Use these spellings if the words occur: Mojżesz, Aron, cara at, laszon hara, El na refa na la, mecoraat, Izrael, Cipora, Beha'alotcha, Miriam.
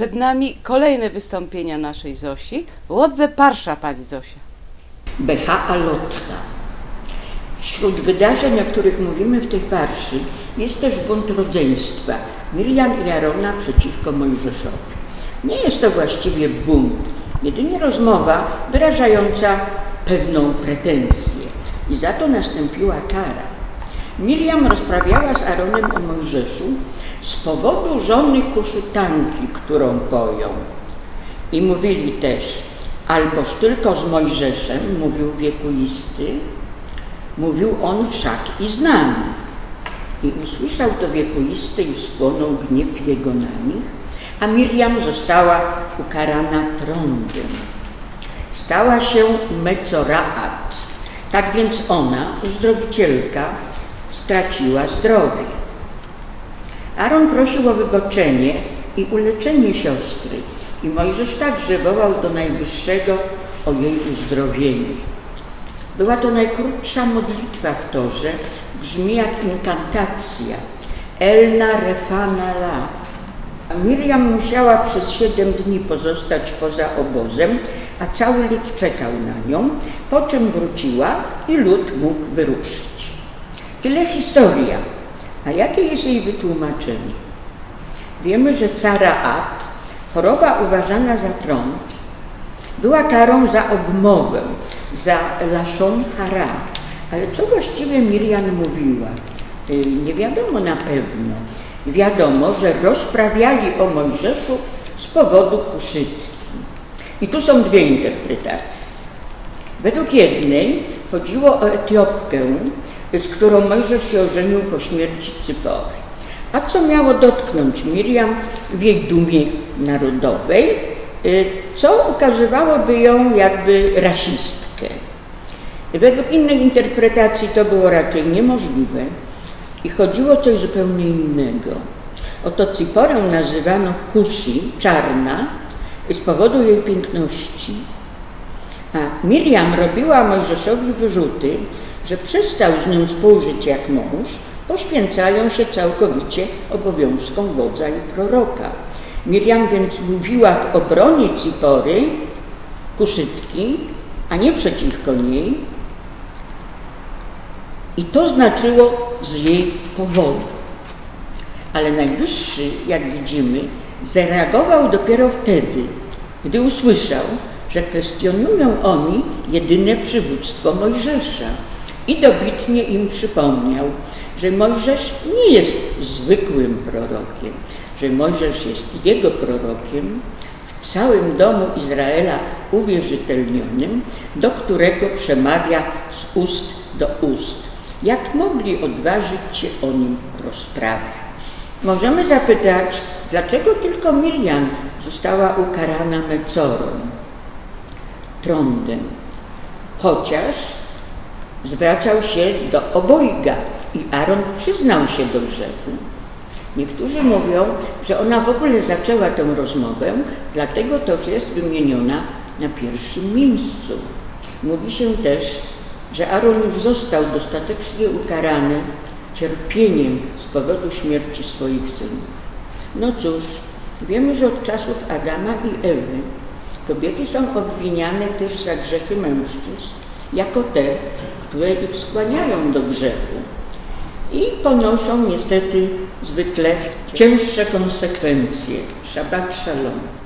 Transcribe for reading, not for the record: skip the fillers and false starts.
Przed nami kolejne wystąpienia naszej Zosi. Łobwe parsza, pani Zosia. Beha'alotcha. Wśród wydarzeń, o których mówimy w tej parszy, jest też bunt rodzeństwa Miriam i Arona przeciwko Mojżeszowi. Nie jest to właściwie bunt, jedynie rozmowa wyrażająca pewną pretensję. I za to nastąpiła kara. Miriam rozprawiała z Aronem o Mojżeszu z powodu żony kuszutanki, którą pojął. I mówili też, alboż tylko z Mojżeszem, mówił wiekuisty, mówił on wszak i z nami. I usłyszał to wiekuisty i spłonął gniew jego na nich, a Miriam została ukarana trądem. Stała się mecoraat. Tak więc ona, uzdrowicielka, straciła zdrowie. Aron prosił o wybaczenie i uleczenie siostry i Mojżesz także wołał do Najwyższego o jej uzdrowienie. Była to najkrótsza modlitwa w Torze, brzmi jak inkantacja El na refa na la. Miriam musiała przez 7 dni pozostać poza obozem, a cały lud czekał na nią, po czym wróciła i lud mógł wyruszyć. Tyle historia. A jakie jest jej wytłumaczenie? Wiemy, że cara at, choroba uważana za trąd, była karą za obmowę, za laszon hara. Ale co właściwie Miriam mówiła? Nie wiadomo na pewno. Wiadomo, że rozprawiali o Mojżeszu z powodu kuszytki. I tu są dwie interpretacje. Według jednej chodziło o Etiopkę, z którą Mojżesz się ożenił po śmierci Cypory. A co miało dotknąć Miriam w jej dumie narodowej, co ukazywałoby ją jakby rasistkę. Według innej interpretacji to było raczej niemożliwe i chodziło o coś zupełnie innego. Oto Ciporę nazywano kusi, czarna, z powodu jej piękności. A Miriam robiła Mojżeszowi wyrzuty, że przestał z nią współżyć jak mąż, poświęcają się całkowicie obowiązkom wodza i proroka. Miriam więc mówiła w obronie Cipory, kuszytki, a nie przeciwko niej. I to znaczyło z jej powodu. Ale Najwyższy, jak widzimy, zareagował dopiero wtedy, gdy usłyszał, że kwestionują oni jedyne przywództwo Mojżesza. I dobitnie im przypomniał, że Mojżesz nie jest zwykłym prorokiem, że Mojżesz jest jego prorokiem w całym domu Izraela uwierzytelnionym, do którego przemawia z ust do ust. Jak mogli odważyć się o nim rozprawiać? Możemy zapytać, dlaczego tylko Miriam została ukarana mecorą, trądem, chociaż zwracał się do obojga i Aron przyznał się do grzechu. Niektórzy mówią, że ona w ogóle zaczęła tę rozmowę, dlatego też jest wymieniona na pierwszym miejscu. Mówi się też, że Aron już został dostatecznie ukarany cierpieniem z powodu śmierci swoich synów. No cóż, wiemy, że od czasów Adama i Ewy kobiety są obwiniane też za grzechy mężczyzn, jako te, które ich skłaniają do grzechu i ponoszą niestety zwykle cięższe konsekwencje. Szabat szalom.